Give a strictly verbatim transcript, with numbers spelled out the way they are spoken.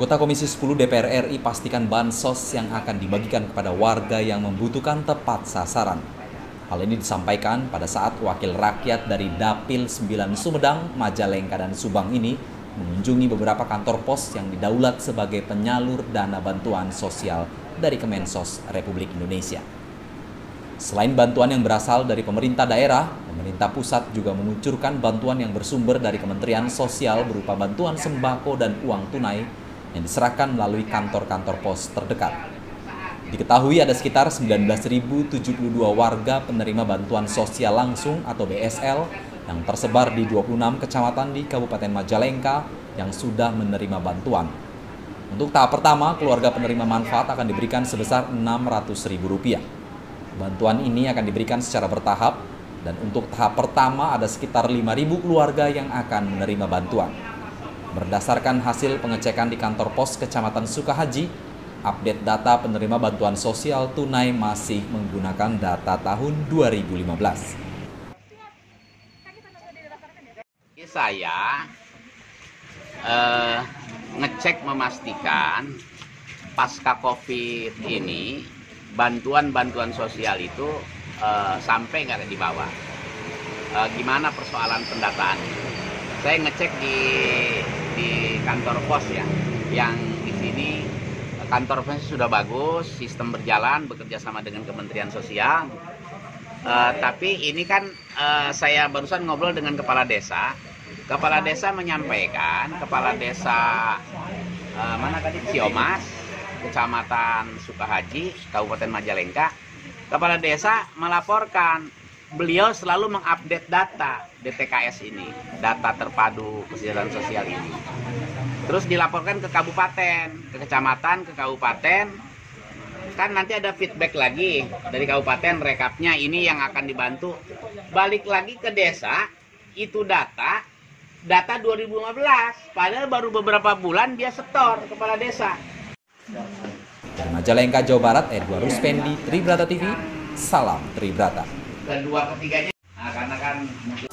Anggota Komisi sepuluh D P R R I pastikan bansos yang akan dibagikan kepada warga yang membutuhkan tepat sasaran. Hal ini disampaikan pada saat wakil rakyat dari DAPIL sembilan Sumedang, Majalengka, dan Subang ini mengunjungi beberapa kantor pos yang didaulat sebagai penyalur dana bantuan sosial dari Kemensos Republik Indonesia. Selain bantuan yang berasal dari pemerintah daerah, pemerintah pusat juga mengucurkan bantuan yang bersumber dari Kementerian Sosial berupa bantuan sembako dan uang tunai yang diserahkan melalui kantor-kantor pos terdekat. Diketahui ada sekitar sembilan belas ribu tujuh puluh dua warga penerima bantuan sosial langsung atau B S L yang tersebar di dua puluh enam kecamatan di Kabupaten Majalengka yang sudah menerima bantuan. Untuk tahap pertama, keluarga penerima manfaat akan diberikan sebesar enam ratus ribu rupiah. Bantuan ini akan diberikan secara bertahap, dan untuk tahap pertama ada sekitar lima ribu keluarga yang akan menerima bantuan. Berdasarkan hasil pengecekan di kantor pos Kecamatan Sukahaji, update data penerima bantuan sosial tunai masih menggunakan data tahun dua ribu lima belas. Saya eh, ngecek memastikan pasca COVID ini bantuan-bantuan sosial itu uh, sampai nggak di bawah. Uh, gimana persoalan pendataan? Saya ngecek di di kantor pos ya, yang di sini kantor pos sudah bagus, sistem berjalan, bekerja sama dengan Kementerian Sosial. Uh, tapi ini kan uh, saya barusan ngobrol dengan kepala desa. Kepala desa menyampaikan, kepala desa uh, mana tadi Siomas, Kecamatan Sukahaji, Kabupaten Majalengka, kepala desa melaporkan beliau selalu mengupdate data D T K S ini, data terpadu kesejahteraan sosial ini. Terus dilaporkan ke kabupaten, ke kecamatan, ke kabupaten, kan nanti ada feedback lagi dari kabupaten, rekapnya ini yang akan dibantu. Balik lagi ke desa, itu data, data dua ribu lima belas, padahal baru beberapa bulan dia setor kepala desa. Dari Majalengka, Jawa Barat, Edward Ruspendi, Tribrata T V, salam Tribrata. Kedua ketiganya, nah, karena kan